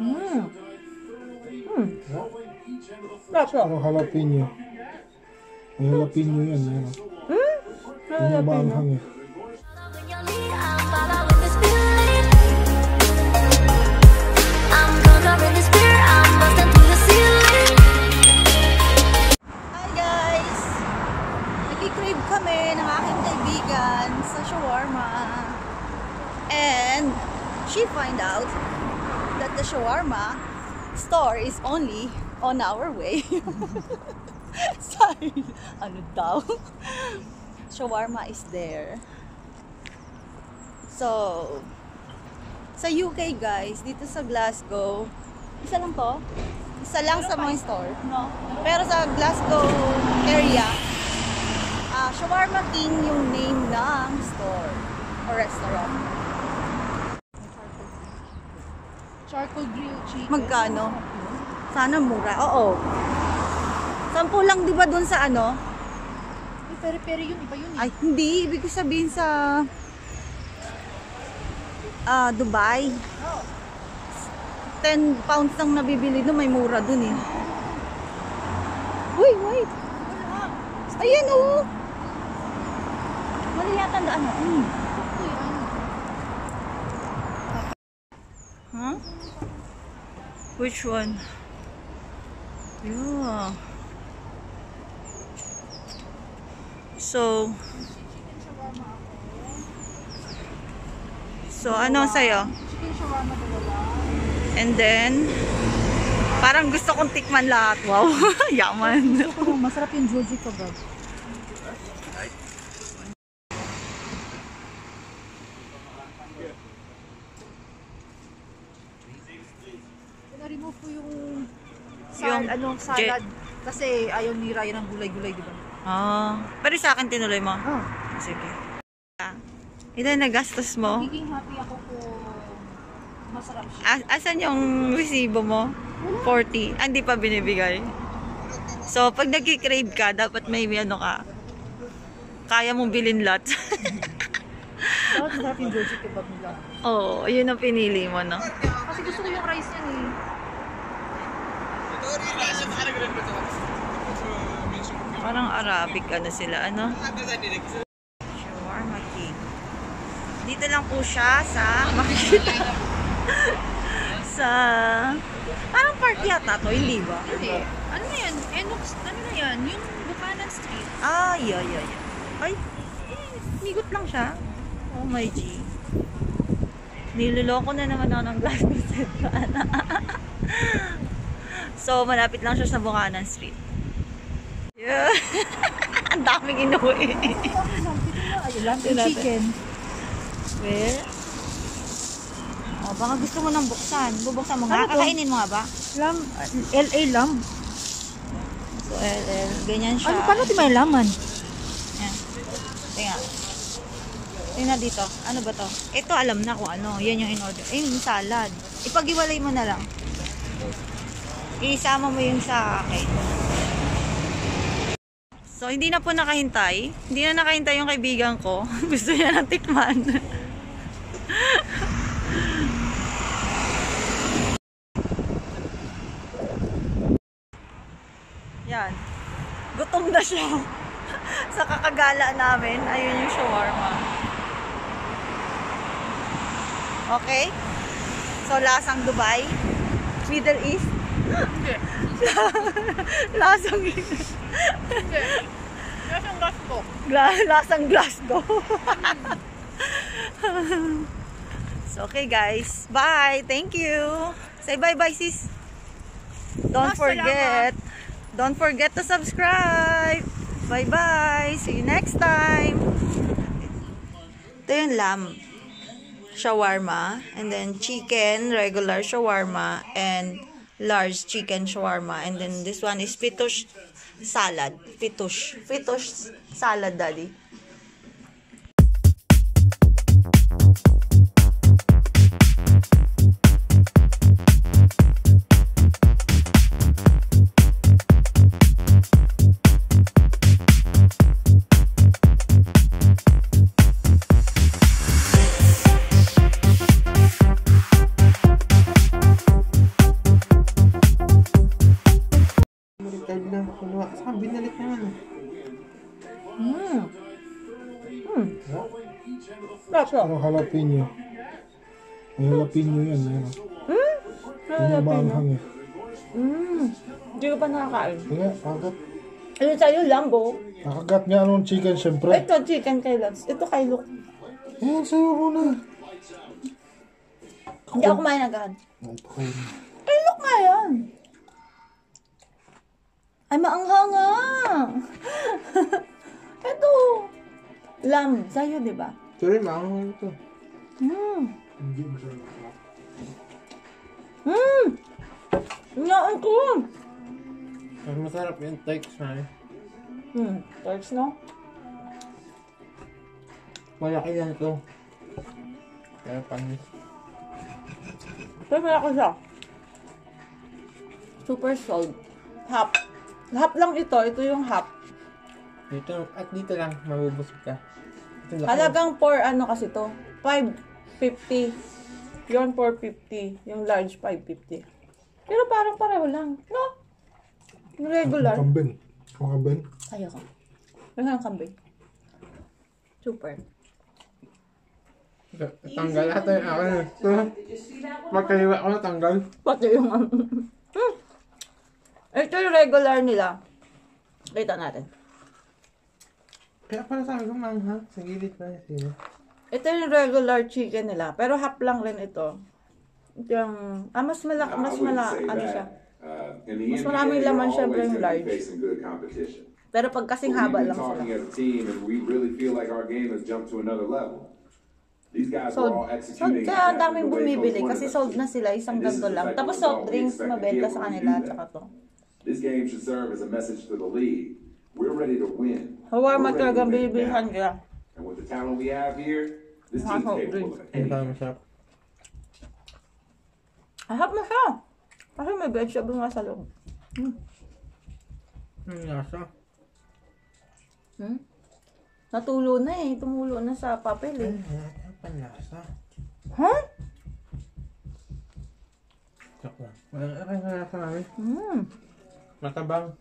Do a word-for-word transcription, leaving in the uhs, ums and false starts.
Mmm. Mm. Yeah. That's what? Jalapeno. Jalapeno yan, yan. Mmm? Jalapeno. Hi guys! Nagkikrave kami ng aking kaibigan sa shawarma. And she find out that the shawarma store is only on our way. Sorry, ano daw? Shawarma is there. So, sa U K guys, dito sa Glasgow, isa lang to? Isa lang sa mga store. No. Pero sa Glasgow area, uh, Shawarma King yung name ng store or restaurant. Charcoal grilled chicken. Magkano? Sana mura. Oo. Sampu lang di ba doon sa ano? Ay, peri-peri yun. Iba yun eh. Ay, hindi. Ibig sabihin sa uh, Dubai. Oh. ten pounds lang nabibili doon. May mura doon eh. Uy, wait. Ayan o. Mali yata daan na. Mm. Huh? Which one? Yeah. So, so ano sa'yo? And then, parang gusto kong tikman lahat. Wow, yaman. Masarap yung joji kebab. Remove ko yung, yung anong salad kasi ayaw ni Raya ng gulay-gulay, diba? Oh, pero sa akin tinuloy mo? Oh. Sige. Ilan na gastos mo? Magiging happy ako po. Masarap siya. As asan yung resibo mo? forty. Ah, hindi pa binibigay. So, pag nagkikrave ka, dapat may ano ka. Kaya mong bilhin lot. Dapat masarap yung joji kebab nila. Oo, oh, yun ang pinili mo, no? Kasi gusto ko yung rice niya eh. Parang Arabic ano sila, ano? Shawarma King. Dito lang po siya sa makikita. Sa parang park yata to, hindi ba? Hindi. Ano na yan? Enox, ano na yan? Yung Buchanan Street. Ah, yeah, yeah, yeah. Ay, migot lang siya. Oh my G. Niloloko na naman ako ng Glasgow Central. So, malapit lang siya sa Buchanan Street. Yeah. Ang daming inuwi. Ayun lang, yung chicken. Where? Oh, baka gusto mo nang buksan. Bubuksan mo nga. Ano kakainin mo nga ba? Lam, L A lamb. So, L A. Ganyan siya. Ano, paano di may laman? Yan. Tinga. Tingnan dito. Ano ba to? Ito, alam na kung ano. Yan yung in-order. Eh, yung salad. Ipag-iwalay mo na lang. Isama mo yung sa akin. So, hindi na po nakahintay. Hindi na nakahintay yung kaibigan ko. Gusto niya ng tikman. Yan. Gutom na siya. Sa kakagala namin, ayun yung shawarma. Okay? So, lasang Dubai. Middle East. Hindi. Lasang Hindi. Lasang Glasgow. Lasang Glasgow. So, okay guys. Bye. Thank you. Say bye-bye sis. Don't forget. Don't forget to subscribe. Bye-bye. See you next time. Ito yung lamb shawarma. And then chicken, regular shawarma. And large chicken shawarma, and then this one is fattoush salad. Fattoush, fattoush salad, daddy. كل واحد صحاب بينا الاثنين. امم امم لا شو هالابينيو هالابينيو يعني هالابينيو امم di ko pa nakakain. Yeah, agad. Ano sa'yo, lambo? Nakagat niya anong chicken, siyempre. Ito, chicken kay Lance. Ito kay Luke. Ayan, sa'yo, Rona. Hindi ako kumain agad. Kay Luke nga yan. Ay, maanghanga. Ito. Lamb, sa'yo, diba? Ito rin, maanghanga ito. Mmm. Mmm. Inaan ko. Mas masarap yung takes na eh. Hmm, takes no? Malaki yan ito. Kaya panis. Pero malaki siya. Super salt. Hap. Hap lang ito. Ito yung hap. Dito, at dito lang mabubusog ka. Halagang for ano kasi ito? five fifty. Yun four fifty. Yung large five fifty. Pero parang pareho lang. No? Regular. Kambing. Kambing. Ayoko. Walang kambing. Super. Tanggal ata yung akin. Magkaliwa ko na tanggal. Pati yung ito yung regular nila. Kita natin. Kaya pala sabi ko man ha. Sa gilid pa yung ito yung regular chicken nila. Pero hap lang rin ito. Yung, ah mas malak, mas malak, ano siya. Uh, in the mas maraming laman siya yung large. Pero pag kasing haba lang sila. Sold. Sold kaya ang daming bumibili kasi sold na sila isang ganto lang. Tapos soft drinks mabenta sa kanila at saka to. Shawarma talaga bibilihan kaya. Soft drinks. Ahap na siya. Kasi may vegetable nga sa loob. Hmm. Ang lasa. Hmm? Natulo na eh. Tumulo na sa papel eh. Ang panlasa. Ha? Sakla. Walang lasa namin. Hmm. Matabang.